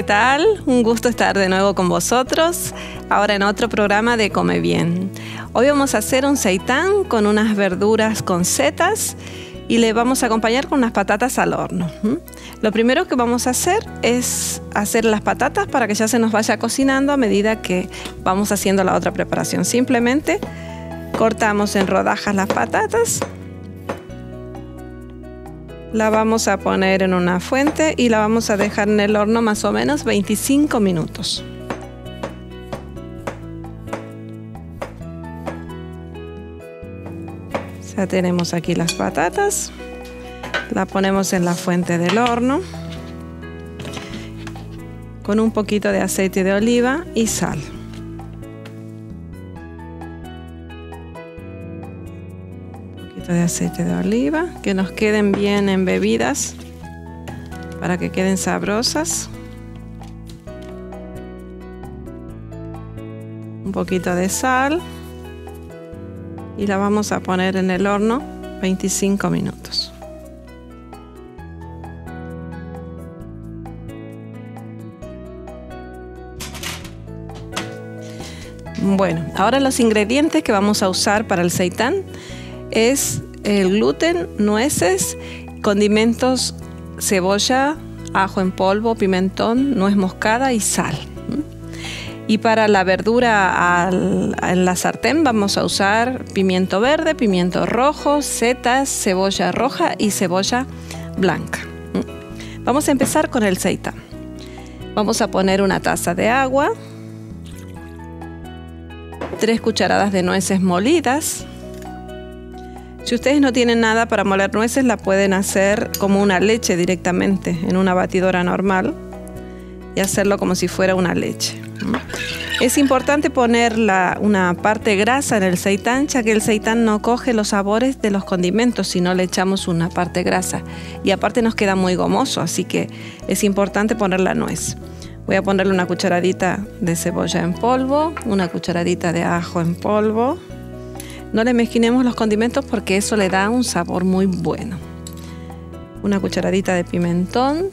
¿Qué tal? Un gusto estar de nuevo con vosotros, ahora en otro programa de Come Bien. Hoy vamos a hacer un seitán con unas verduras con setas y le vamos a acompañar con unas patatas al horno. Lo primero que vamos a hacer es hacer las patatas para que ya se nos vaya cocinando a medida que vamos haciendo la otra preparación. Simplemente cortamos en rodajas las patatas, la vamos a poner en una fuente y la vamos a dejar en el horno más o menos 25 minutos. Ya tenemos aquí las patatas, la ponemos en la fuente del horno con un poquito de aceite de oliva y sal. De aceite de oliva, que nos queden bien embebidas para que queden sabrosas, un poquito de sal y la vamos a poner en el horno 25 minutos. Bueno, ahora los ingredientes que vamos a usar para el seitán es el gluten, nueces, condimentos, cebolla, ajo en polvo, pimentón, nuez moscada y sal. Y para la verdura en la sartén vamos a usar pimiento verde, pimiento rojo, setas, cebolla roja y cebolla blanca. Vamos a empezar con el seitán. Vamos a poner una taza de agua, 3 cucharadas de nueces molidas. Si ustedes no tienen nada para moler nueces, la pueden hacer como una leche directamente en una batidora normal y hacerlo como si fuera una leche. Es importante poner una parte grasa en el seitán, ya que el seitán no coge los sabores de los condimentos si no le echamos una parte grasa. Y aparte nos queda muy gomoso, así que es importante poner la nuez. Voy a ponerle una cucharadita de cebolla en polvo, una cucharadita de ajo en polvo. No le mezclemos los condimentos porque eso le da un sabor muy bueno. Una cucharadita de pimentón.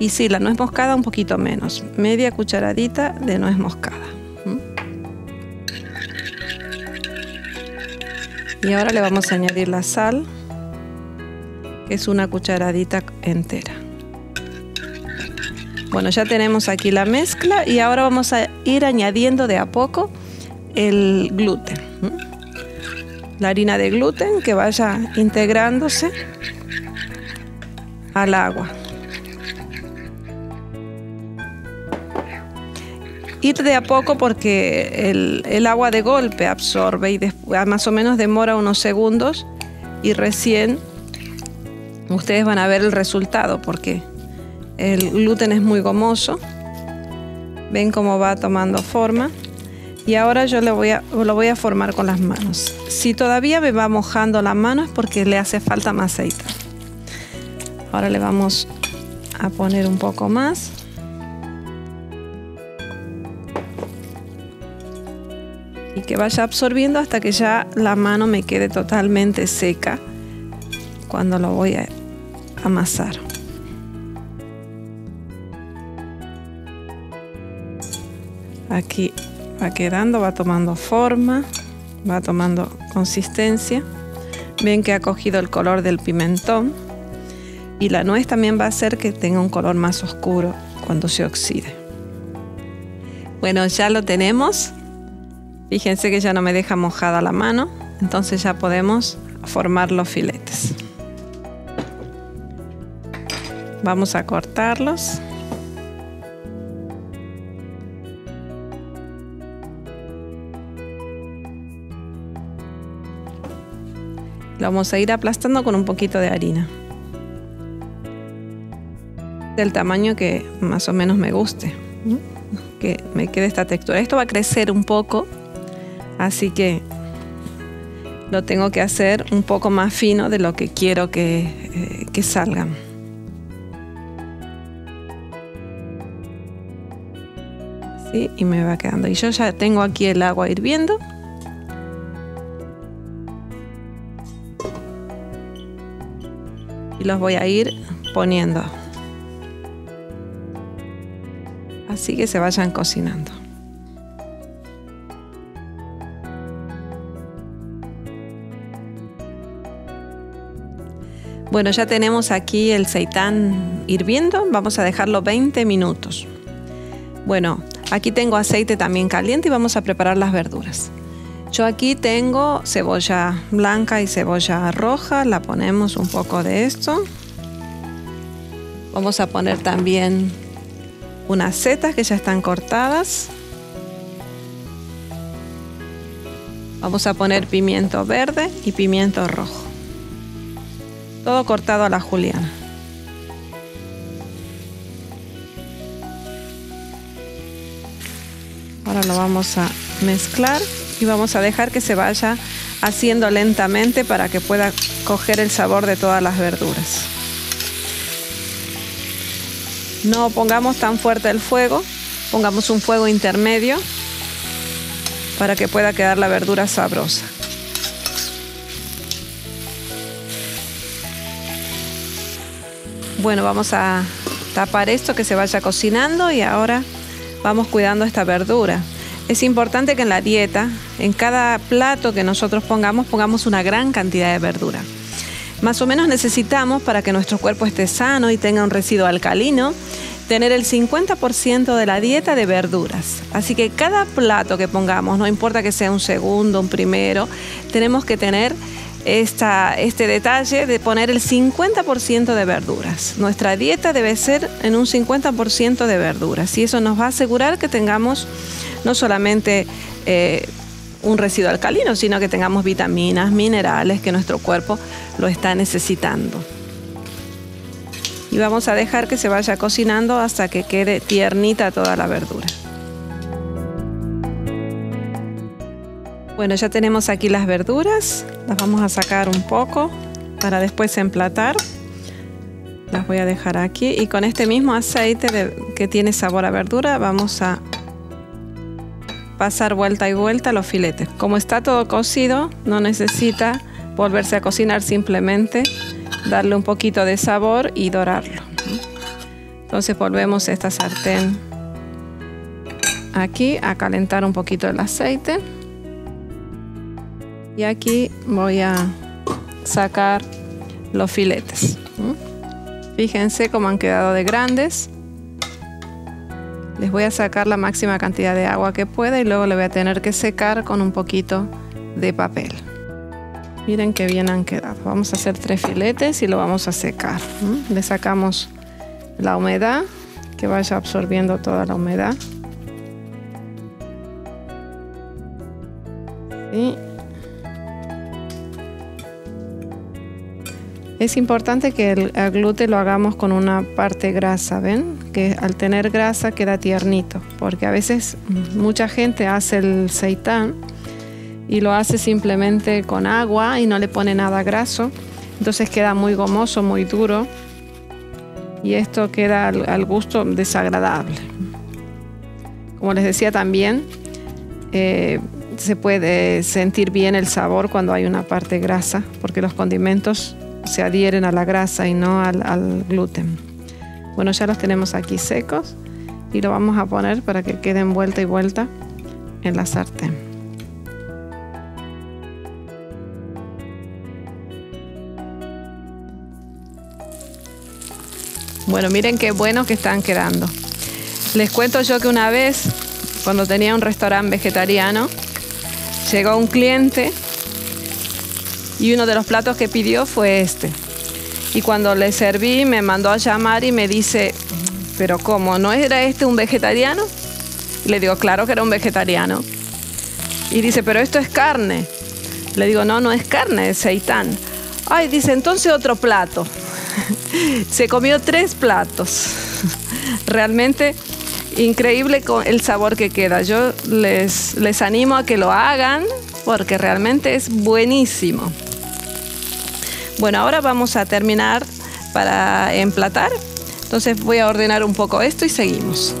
Y sí, la nuez moscada un poquito menos. Media cucharadita de nuez moscada. Y ahora le vamos a añadir la sal, que es una cucharadita entera. Bueno, ya tenemos aquí la mezcla y ahora vamos a ir añadiendo de a poco el gluten. La harina de gluten que vaya integrándose al agua. Ir de a poco porque el agua de golpe absorbe y después, más o menos demora unos segundos y recién ustedes van a ver el resultado porque el gluten es muy gomoso. Ven cómo va tomando forma. Y ahora yo lo voy a formar con las manos. Si todavía me va mojando las manos es porque le hace falta más aceite. Ahora le vamos a poner un poco más. Y que vaya absorbiendo hasta que ya la mano me quede totalmente seca cuando lo voy a amasar. Aquí va quedando, va tomando forma, va tomando consistencia. Ven que ha cogido el color del pimentón y la nuez también va a hacer que tenga un color más oscuro cuando se oxide. Bueno, ya lo tenemos. Fíjense que ya no me deja mojada la mano, entonces ya podemos formar los filetes. Vamos a cortarlos. Lo vamos a ir aplastando con un poquito de harina. Del tamaño que más o menos me guste. Que me quede esta textura. Esto va a crecer un poco. Así que lo tengo que hacer un poco más fino de lo que quiero que salgan. Así, y me va quedando. Y yo ya tengo aquí el agua hirviendo. Los voy a ir poniendo. así que se vayan cocinando. Bueno, ya tenemos aquí el seitán hirviendo, vamos a dejarlo 20 minutos. Bueno, aquí tengo aceite también caliente y vamos a preparar las verduras. Yo aquí tengo cebolla blanca y cebolla roja, la ponemos un poco de esto. Vamos a poner también unas setas que ya están cortadas. Vamos a poner pimiento verde y pimiento rojo. Todo cortado a la juliana. Ahora lo vamos a mezclar y vamos a dejar que se vaya haciendo lentamente para que pueda coger el sabor de todas las verduras. No pongamos tan fuerte el fuego, pongamos un fuego intermedio para que pueda quedar la verdura sabrosa. Bueno, vamos a tapar esto que se vaya cocinando y ahora vamos cuidando esta verdura. Es importante que en la dieta, en cada plato que nosotros pongamos, pongamos una gran cantidad de verdura. Más o menos necesitamos, para que nuestro cuerpo esté sano y tenga un residuo alcalino, tener el 50% de la dieta de verduras. Así que cada plato que pongamos, no importa que sea un segundo, un primero, tenemos que tener este detalle de poner el 50% de verduras. Nuestra dieta debe ser en un 50% de verduras y eso nos va a asegurar que tengamos no solamente un residuo alcalino, sino que tengamos vitaminas, minerales que nuestro cuerpo lo está necesitando. Y vamos a dejar que se vaya cocinando hasta que quede tiernita toda la verdura. Bueno, ya tenemos aquí las verduras, las vamos a sacar un poco para después emplatar. Las voy a dejar aquí y con este mismo aceite que tiene sabor a verdura vamos a pasar vuelta y vuelta los filetes. Como está todo cocido, no necesita volverse a cocinar, simplemente darle un poquito de sabor y dorarlo. Entonces volvemos esta sartén aquí a calentar un poquito el aceite. Y aquí voy a sacar los filetes. Fíjense cómo han quedado de grandes. Les voy a sacar la máxima cantidad de agua que pueda y luego le voy a tener que secar con un poquito de papel. Miren qué bien han quedado. Vamos a hacer 3 filetes y lo vamos a secar. Le sacamos la humedad, que vaya absorbiendo toda la humedad. Y es importante que el aglutinado lo hagamos con una parte grasa, ¿ven? Que al tener grasa queda tiernito, porque a veces mucha gente hace el seitán y lo hace simplemente con agua y no le pone nada graso, entonces queda muy gomoso, muy duro y esto queda al gusto desagradable. Como les decía también, se puede sentir bien el sabor cuando hay una parte grasa, porque los condimentos se adhieren a la grasa y no al gluten. Bueno, ya los tenemos aquí secos y lo vamos a poner para que queden vuelta y vuelta en la sartén. Bueno, miren qué buenos que están quedando. Les cuento yo que una vez, cuando tenía un restaurante vegetariano, llegó un cliente y uno de los platos que pidió fue este. Y cuando le serví, me mandó a llamar y me dice, pero ¿cómo? ¿No era este un vegetariano? Y le digo, claro que era un vegetariano. Y dice, pero esto es carne. Le digo, no, no es carne, es seitán. Ay, dice, entonces otro plato. Se comió 3 platos. Realmente increíble el sabor que queda. Yo les animo a que lo hagan, porque realmente es buenísimo. Bueno, ahora vamos a terminar para emplatar. Entonces voy a ordenar un poco esto y seguimos.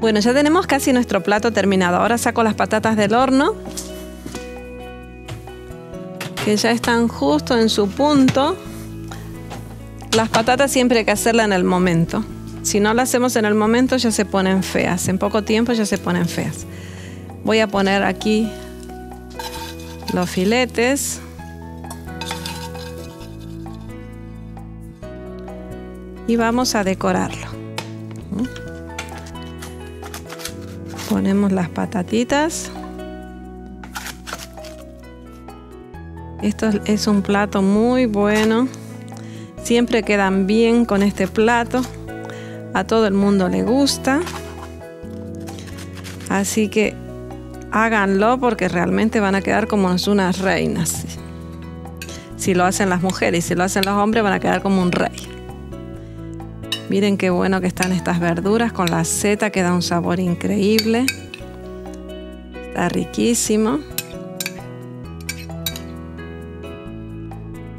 Bueno, ya tenemos casi nuestro plato terminado. Ahora saco las patatas del horno, que ya están justo en su punto. Las patatas siempre hay que hacerlas en el momento. Si no las hacemos en el momento, ya se ponen feas. En poco tiempo ya se ponen feas. Voy a poner aquí los filetes. Y vamos a decorarlo. Ponemos las patatitas. Esto es un plato muy bueno. Siempre quedan bien con este plato. A todo el mundo le gusta. Así que háganlo porque realmente van a quedar como unas reinas. Si lo hacen las mujeres y si lo hacen los hombres, van a quedar como un rey. Miren qué bueno que están estas verduras con la seta, que da un sabor increíble. Está riquísimo.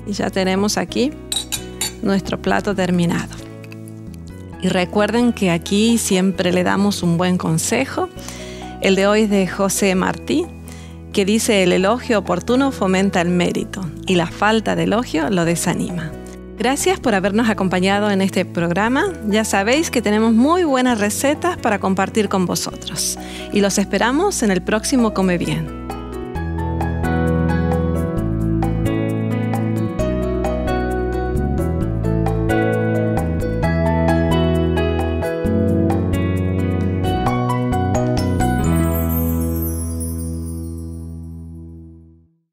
Y ya tenemos aquí nuestro plato terminado. Y recuerden que aquí siempre le damos un buen consejo. El de hoy es de José Martí, que dice: el elogio oportuno fomenta el mérito y la falta de elogio lo desanima. Gracias por habernos acompañado en este programa. Ya sabéis que tenemos muy buenas recetas para compartir con vosotros. Y los esperamos en el próximo Come Bien.